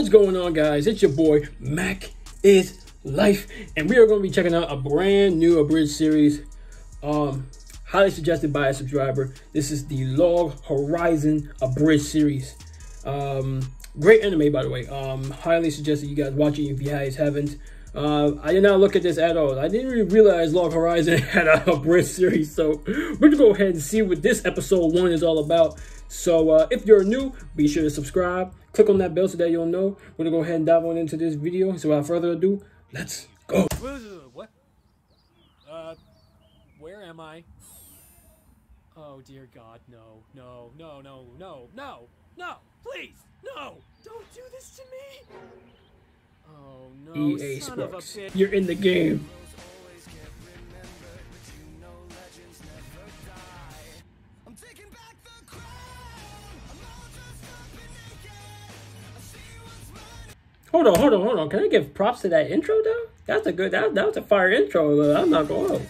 What's going on, guys? It's your boy Mac is Life, and we are going to be checking out a brand new abridged series, highly suggested by a subscriber. This is the Log Horizon Abridged series. Great anime, by the way. Highly suggested you guys watch it if you guys haven't. I did not look at this at all. I didn't really realize Log Horizon had an abridged series, so we're gonna go ahead and see what this episode 1 is all about. So if you're new, be sure to subscribe, click on that bell so that you'll know. We're gonna go ahead and dive on into this video. So without further ado, let's go. What? Where am I? Oh dear God, no, no, no, no, no, no, no! Please, no! Don't do this to me! Oh no, EA Sports. You're in the game. Hold on, hold on, hold on. Can I give props to that intro though? That's a good, that was a fire intro. I'm not going to.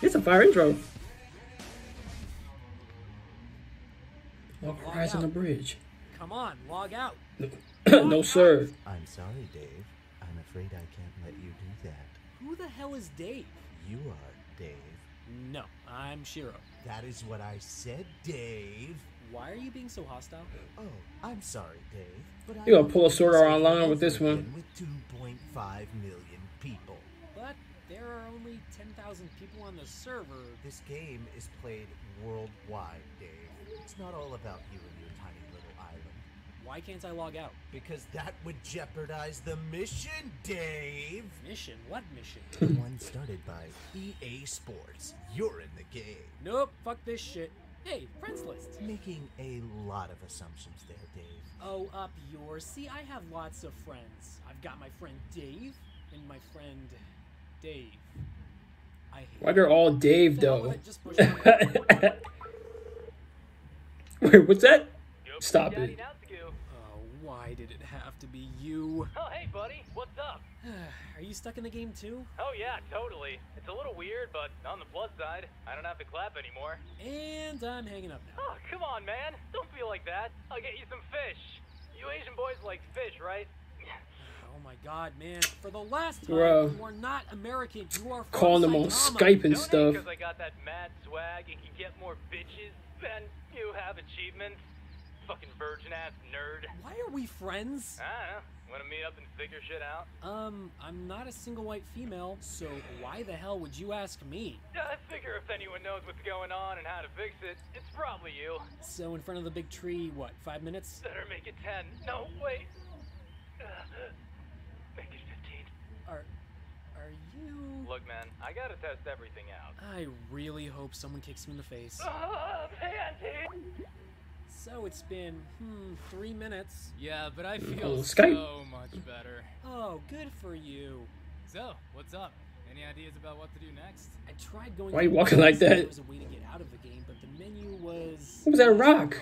It's a fire intro. Log Horizon Abridged. Come on, log out. No, sir. I'm sorry, Dave. I'm afraid I can't let you do that. Who the hell is Dave? You are Dave. No, I'm Shiro. That is what I said, Dave. Why are you being so hostile? Oh, I'm sorry, Dave. But you're gonna pull a sword out online with this one. With 2.5 million people. But there are only 10,000 people on the server. This game is played worldwide, Dave. It's not all about you and your tiny little island. Why can't I log out? Because that would jeopardize the mission, Dave. Mission? What mission? The one started by EA Sports. You're in the game. Nope, fuck this shit. Hey, friends list. Making a lot of assumptions there, Dave. Oh, up yours. See, I have lots of friends. I've got my friend Dave and my friend Dave. I hate why they're all Dave, though? Wait, what's that? Stop it. Oh, why did it have to be you? Oh, hey, buddy. What's up? Are you stuck in the game, too? Oh, yeah, totally. It's a little weird, but on the plus side, I don't have to clap anymore. And I'm hanging up now. Oh, come on, man. Don't feel like that. I'll get you some fish. You Asian boys like fish, right? Oh, my God, man. For the last time, you are not American. You are calling them on Skype and stuff. Because I got that mad swag and can get more bitches than you have achievements. Fucking virgin-ass nerd. Why are we friends? I don't know. Want to meet up and figure shit out? I'm not a single white female, so why the hell would you ask me? I figure if anyone knows what's going on and how to fix it, it's probably you. So in front of the big tree, what, 5 minutes? Better make it 10. No, wait. Make it 15. Are you... Look, man, I gotta test everything out. I really hope someone kicks me in the face. Oh, panty! So it's been, 3 minutes. Yeah, but I feel so much better. Oh, good for you. So, what's up? Any ideas about what to do next? I tried going. Why are you walking like that? There was a way to get out of the game, but the menu was. What was that rock?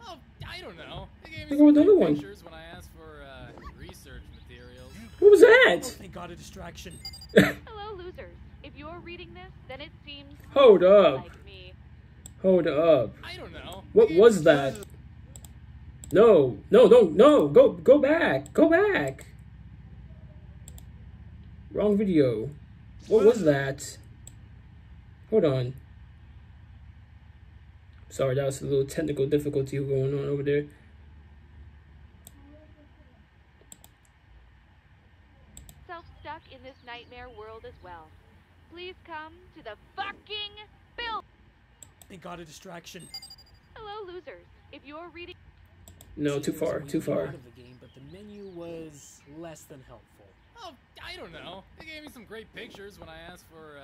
Oh, I don't know. They gave me some other pictures when I asked for research materials. What was that? Oh, thank God, a distraction. Hello, losers. If you're reading this, then it seems. Hold up. Like me. Hold up. I don't know. What was that? No, no, no, no. Go back. Go back. Wrong video. What was that? Hold on. Sorry, that was a little technical difficulty going on over there. Self-stuck in this nightmare world as well. Please come to the fucking building. They got a distraction. Hello, losers. If you're reading, no, too far, too far. Out of the game, but the menu was less than helpful. Oh, I don't know. They gave me some great pictures when I asked for.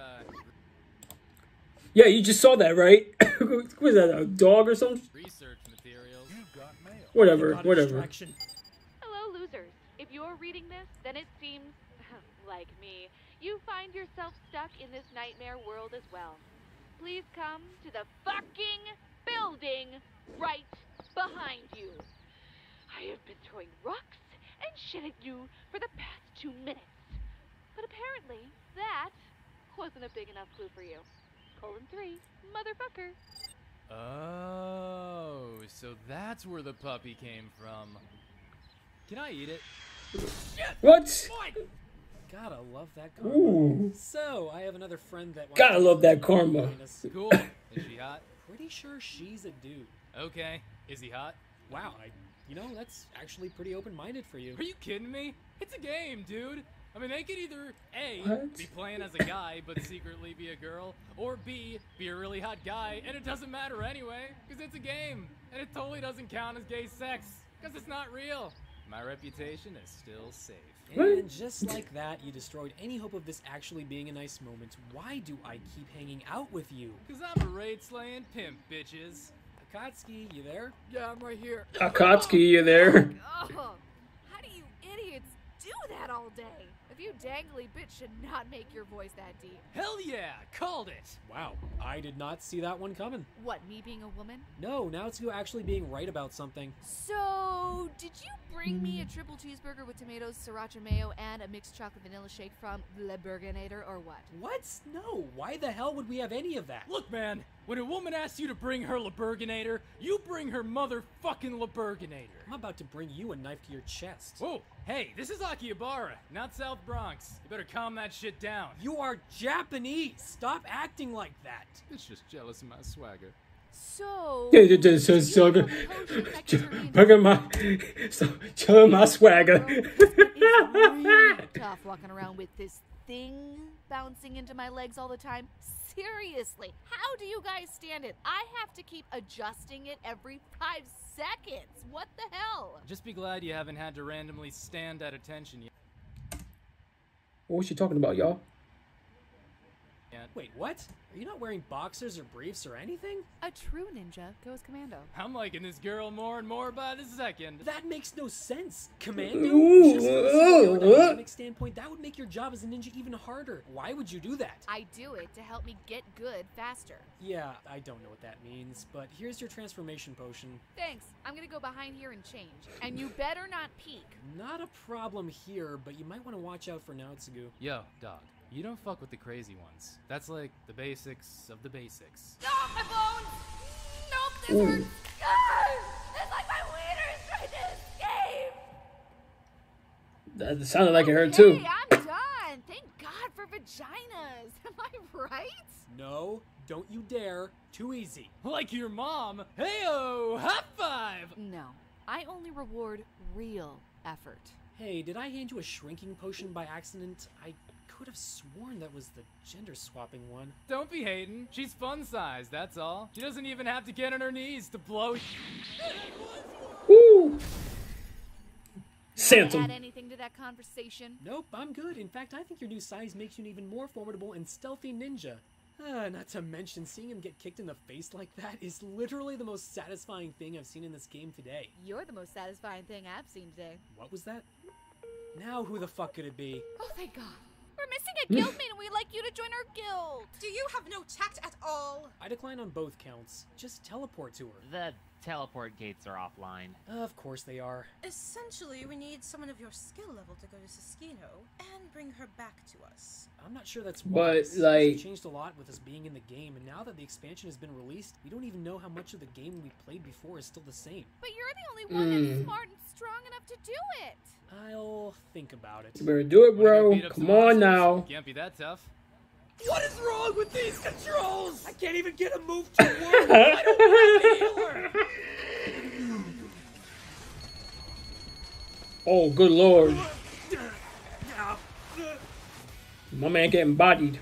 Yeah, you just saw that, right? What was that, a dog or something? Research materials. You got mail. Whatever, whatever. Hello, losers. If you're reading this, then it seems like me. You find yourself stuck in this nightmare world as well. Please come to the fucking building right behind you. I have been throwing rocks and shit at you for the past 2 minutes. But apparently, that wasn't a big enough clue for you. Colon 3, motherfucker. Oh, so that's where the puppy came from. Can I eat it? Shit! What? Gotta love that karma. Ooh. So I have another friend that wants gotta love that karma. Cool. Is she hot? Pretty sure she's a dude. Okay. Is he hot? Wow. You know, that's actually pretty open-minded for you. Are you kidding me? It's a game, dude. I mean, they could either A, what? Be playing as a guy but secretly be a girl, or B, be a really hot guy and it doesn't matter anyway because it's a game and it totally doesn't count as gay sex because it's not real. My reputation is still safe. And just like that, you destroyed any hope of this actually being a nice moment. Why do I keep hanging out with you? Because I'm a raid-slaying pimp, bitches. Akatsuki, you there? Yeah, I'm right here. Akatsuki, you there? Oh, how do you idiots do that all day? If you dangly bitch should not make your voice that deep. Hell yeah, called it. Wow, I did not see that one coming. What, me being a woman? No, now it's you actually being right about something. So, did you bring me a triple cheeseburger with tomatoes, sriracha mayo, and a mixed chocolate vanilla shake from Le Bergenator or what? What? No, why the hell would we have any of that? Look, man, when a woman asks you to bring her Le Bergenator, you bring her motherfucking Le Bergenator. I'm about to bring you a knife to your chest. Whoa, hey, this is Akihabara, not South Bronx. You better calm that shit down. You are Japanese. Stop acting like that. It's just jealous of my swagger. So tough walking around with this thing bouncing into my legs all the time. Seriously, how do you guys stand it? I have to keep adjusting it every 5 seconds. What the hell? Just be glad you haven't had to randomly stand at attention yet. What was she talking about, y'all? Wait, what? Are you not wearing boxers or briefs or anything? A true ninja goes commando. I'm liking this girl more and more by the second. That makes no sense. Commando? Just from a dynamic standpoint, that would make your job as a ninja even harder. Why would you do that? I do it to help me get good faster. Yeah, I don't know what that means, but here's your transformation potion. Thanks. I'm gonna go behind here and change. And you better not peek. Not a problem here, but you might want to watch out for Naotsugu. Yo, dog. You don't fuck with the crazy ones. That's like the basics of the basics. Stop my bones! Nope, this hurts! God! It's like my wiener is trying to escape! That sounded like it hurt too. Hey, I'm done! Thank God for vaginas! Am I right? No, don't you dare. Too easy. Like your mom! Hey-oh! High five! No, I only reward real effort. Hey, did I hand you a shrinking potion by accident? I could have sworn that was the gender swapping one. Don't be hating. She's fun size, that's all. She doesn't even have to get on her knees to blow. Woo! Santum. Add anything to that conversation? Nope, I'm good. In fact, I think your new size makes you an even more formidable and stealthy ninja. Not to mention, seeing him get kicked in the face like that is literally the most satisfying thing I've seen in this game today. You're the most satisfying thing I've seen today. What was that? Now who the fuck could it be? Oh, thank God. We're missing a guildmate and we'd like you to join our guild. Do you have no tact at all? I decline on both counts. Just teleport to her. The teleport gates are offline. Of course they are. Essentially, we need someone of your skill level to go to Suskino and bring her back to us. I'm not sure that's wise. But, like... It's changed a lot with us being in the game, and now that the expansion has been released, we don't even know how much of the game we played before is still the same. But you're the only one that's smart and strong enough to do it. I'll think about it. You better do it, bro. Come on now. Can't be that tough. What is wrong with these controls? I can't even get a move to work. I don't want the healer. Oh, good lord. My man getting bodied.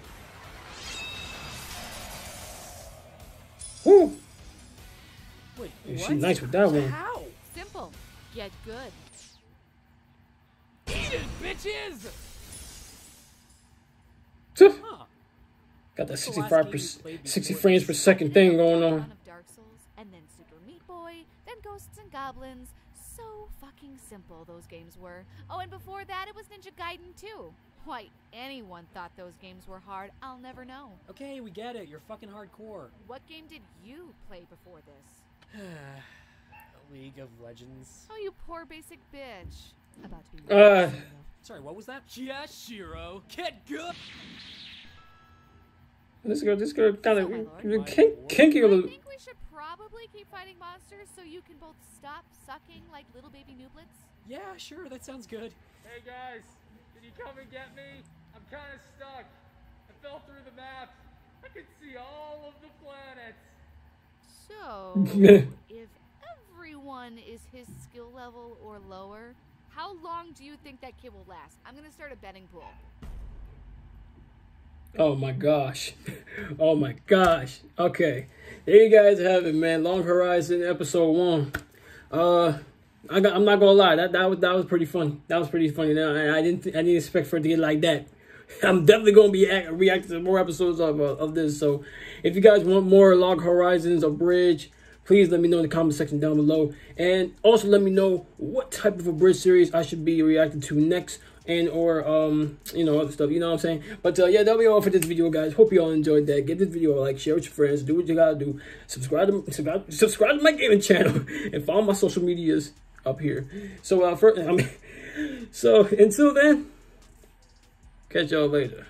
Woo. Wait, she's nice with that one. How? Simple, yet good. Eat it, bitches! Huh. Got that 60 frames per second thing going on. Of Dark Souls, and then Super Meat Boy, then Ghosts and Goblins. So fucking simple those games were. Oh, and before that, it was Ninja Gaiden 2. Why anyone thought those games were hard, I'll never know. Okay, we get it. You're fucking hardcore. What game did you play before this? League of Legends. Oh, you poor basic bitch. About to be sorry, what was that? Yashiro, get good. This girl kind of kinky a little. I think we should probably keep fighting monsters so you can both stop sucking like little baby nooblets Yeah, sure, that sounds good. Hey guys, can you come and get me? I'm kind of stuck. I fell through the map. I can see all of the planets. So, if everyone is his skill level or lower, how long do you think that kid will last? I'm going to start a betting pool. Oh my gosh. Oh my gosh. Okay. There you guys have it, man. Log Horizon episode 1. I'm not gonna lie, that was pretty funny. That was pretty funny. I didn't expect for it to get like that. I'm definitely gonna be reacting to more episodes of this. So if you guys want more Log Horizons Abridged, please let me know in the comment section down below, and also let me know what type of Abridged series I should be reacting to next, and or you know, other stuff, you know what I'm saying. But yeah, that'll be all for this video, guys. Hope you all enjoyed that. Give this video a like, share with your friends, do what you gotta do, subscribe to my gaming channel, and follow my social medias up here. So until then, catch y'all later.